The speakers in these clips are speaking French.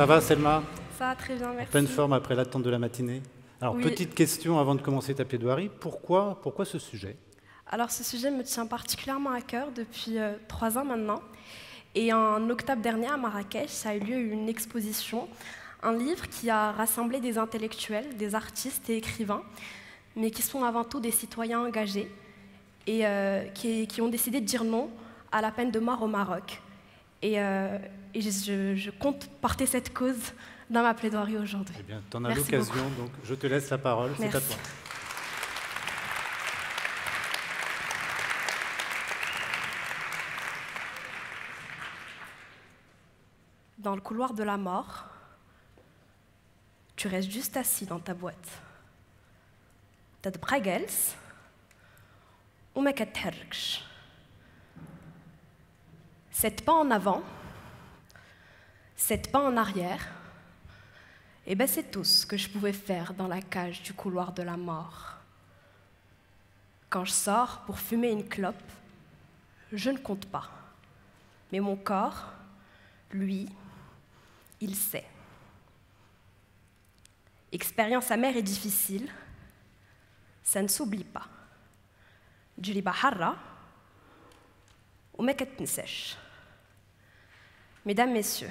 Ça va, Selma? Ça va très bien, merci. En pleine forme après l'attente de la matinée. Alors, oui. Petite question avant de commencer ta plaidoirie. Pourquoi ce sujet? Alors, ce sujet me tient particulièrement à cœur depuis 3 ans maintenant. Et en octobre dernier, à Marrakech, ça a eu lieu une exposition, un livre qui a rassemblé des intellectuels, des artistes et écrivains, mais qui sont avant tout des citoyens engagés et qui ont décidé de dire non à la peine de mort au Maroc. Et je compte porter cette cause dans ma plaidoirie aujourd'hui. Eh bien, tu en as l'occasion, donc je te laisse la parole, c'est à toi. Dans le couloir de la mort, tu restes juste assis dans ta boîte. T'as de bragels ou ma katherksh. 7 pas en avant, 7 pas en arrière, et ben c'est tout ce que je pouvais faire dans la cage du couloir de la mort. Quand je sors pour fumer une clope, je ne compte pas. Mais mon corps, lui, il sait. Expérience amère et difficile, ça ne s'oublie pas. Juli baharra ou ma katnsech. Mesdames, Messieurs,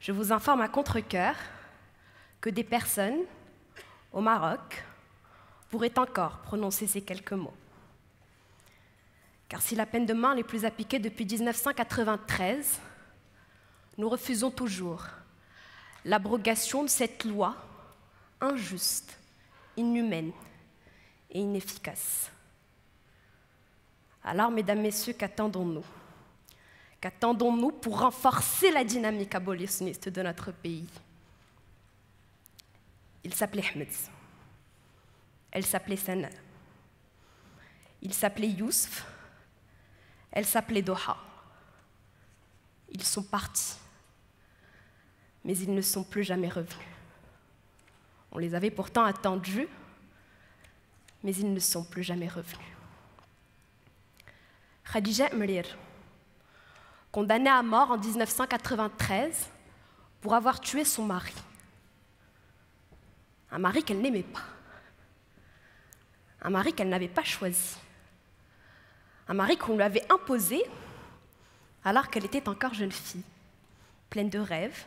je vous informe à contre-cœur que des personnes au Maroc pourraient encore prononcer ces quelques mots. Car si la peine de mort n'est plus appliquée depuis 1993, nous refusons toujours l'abrogation de cette loi injuste, inhumaine et inefficace. Alors, mesdames, messieurs, qu'attendons-nous? Qu'attendons-nous pour renforcer la dynamique abolitionniste de notre pays? Il s'appelait Ahmed. Elle s'appelait Sana. Il s'appelait Youssef. Elle s'appelait Doha. Ils sont partis. Mais ils ne sont plus jamais revenus. On les avait pourtant attendus, mais ils ne sont plus jamais revenus. Khadija Amrir, condamnée à mort en 1993 pour avoir tué son mari. Un mari qu'elle n'aimait pas. Un mari qu'elle n'avait pas choisi. Un mari qu'on lui avait imposé alors qu'elle était encore jeune fille, pleine de rêves,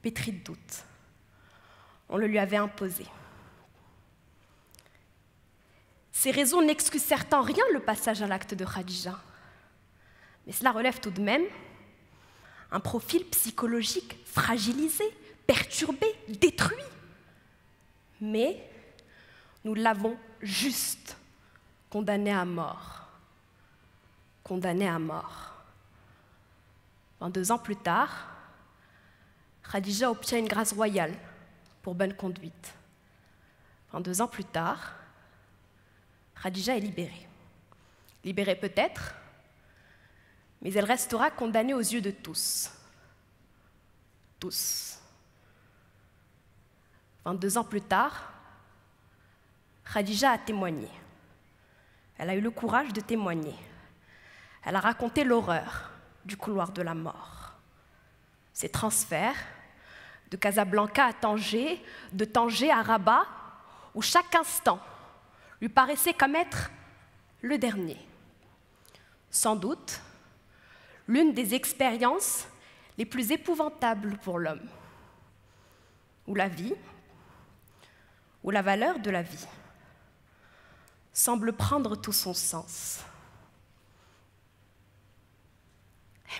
pétrie de doutes. On le lui avait imposé. Ces raisons n'excusent certes en rien le passage à l'acte de Khadija. Mais cela relève tout de même un profil psychologique fragilisé, perturbé, détruit. Mais nous l'avons juste condamné à mort. Condamné à mort. 22 ans plus tard, Khadija obtient une grâce royale pour bonne conduite. 22 ans plus tard, Khadija est libérée. Libérée peut-être, mais elle restera condamnée aux yeux de tous. Tous. 22 ans plus tard, Khadija a témoigné. Elle a eu le courage de témoigner. Elle a raconté l'horreur du couloir de la mort. Ses transferts de Casablanca à Tanger, de Tanger à Rabat, où chaque instant lui paraissait comme être le dernier. Sans doute, l'une des expériences les plus épouvantables pour l'homme, ou la vie, ou la valeur de la vie, semble prendre tout son sens.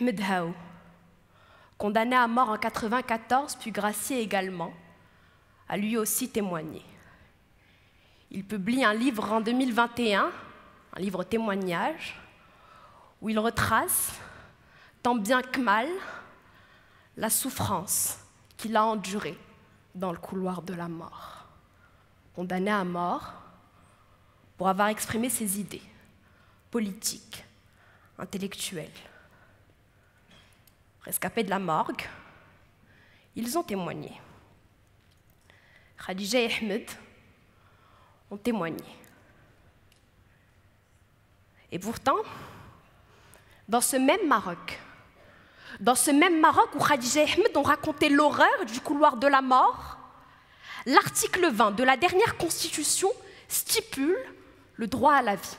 Ahmed Haou, condamné à mort en 1994, puis gracié également, a lui aussi témoigné. Il publie un livre en 2021, un livre témoignage, où il retrace tant bien que mal la souffrance qu'il a endurée dans le couloir de la mort. Condamné à mort pour avoir exprimé ses idées politiques, intellectuelles. Rescapés de la morgue, ils ont témoigné. Khadija et Ahmed ont témoigné. Et pourtant, dans ce même Maroc, Dans ce même Maroc où Khadija et Ahmed ont raconté l'horreur du couloir de la mort, l'article 20 de la dernière Constitution stipule le droit à la vie.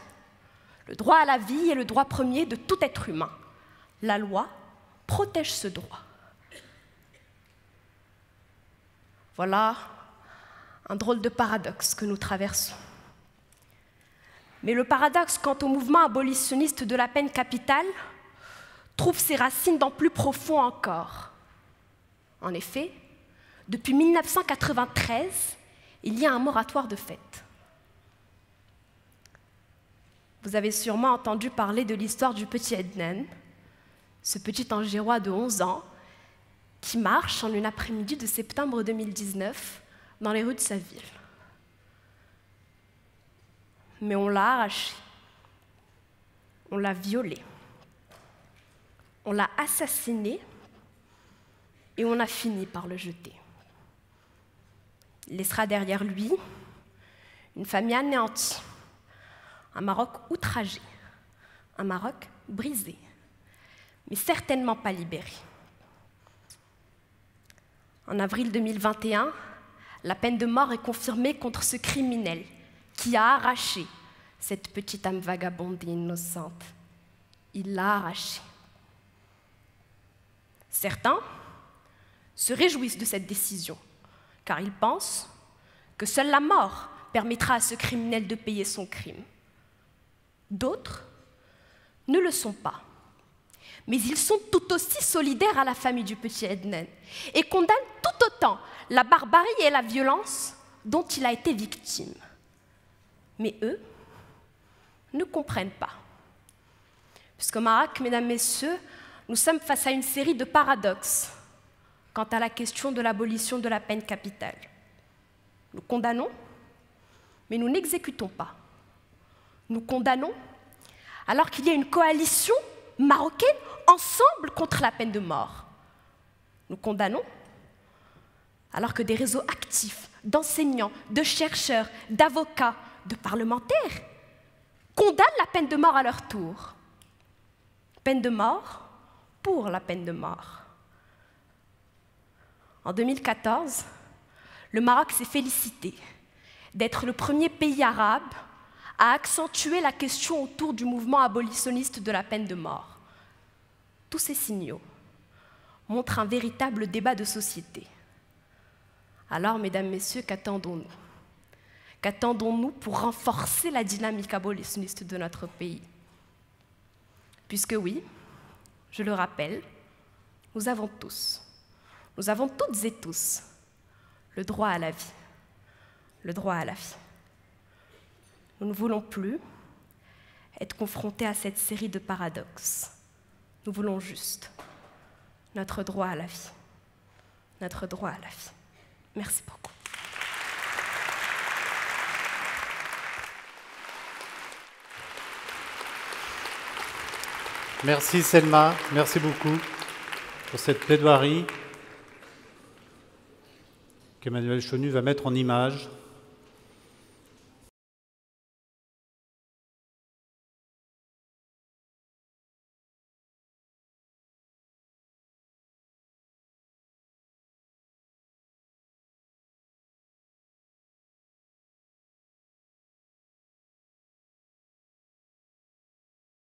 Le droit à la vie est le droit premier de tout être humain. La loi protège ce droit. Voilà un drôle de paradoxe que nous traversons. Mais le paradoxe quant au mouvement abolitionniste de la peine capitale trouve ses racines dans plus profond encore. En effet, depuis 1993, il y a un moratoire de fait. Vous avez sûrement entendu parler de l'histoire du petit Ednen, ce petit Tangérois de 11 ans qui marche en une après-midi de septembre 2019 dans les rues de sa ville. Mais on l'a arraché, on l'a violé, on l'a assassiné et on a fini par le jeter. Il laissera derrière lui une famille anéantie, un Maroc outragé, un Maroc brisé, mais certainement pas libéré. En avril 2021, la peine de mort est confirmée contre ce criminel qui a arraché cette petite âme vagabonde et innocente. Il l'a arrachée. Certains se réjouissent de cette décision, car ils pensent que seule la mort permettra à ce criminel de payer son crime. D'autres ne le sont pas. Mais ils sont tout aussi solidaires à la famille du petit Ednen et condamnent tout autant la barbarie et la violence dont il a été victime. Mais eux ne comprennent pas. Puisqu'au Maroc, mesdames, messieurs, nous sommes face à une série de paradoxes quant à la question de l'abolition de la peine capitale. Nous condamnons, mais nous n'exécutons pas. Nous condamnons alors qu'il y a une coalition marocaine ensemble contre la peine de mort. Nous condamnons alors que des réseaux actifs d'enseignants, de chercheurs, d'avocats, de parlementaires condamnent la peine de mort à leur tour. Peine de mort pour la peine de mort. En 2014, le Maroc s'est félicité d'être le premier pays arabe à accentuer la question autour du mouvement abolitionniste de la peine de mort. Tous ces signaux montrent un véritable débat de société. Alors, mesdames, messieurs, qu'attendons-nous? Qu'attendons-nous pour renforcer la dynamique abolitionniste de notre pays? Puisque oui, je le rappelle, nous avons toutes et tous le droit à la vie, le droit à la vie. Nous ne voulons plus être confrontés à cette série de paradoxes. Nous voulons juste notre droit à la vie, notre droit à la vie. Merci beaucoup. Merci Selma, merci beaucoup pour cette plaidoirie qu'Emmanuel Chenu va mettre en image.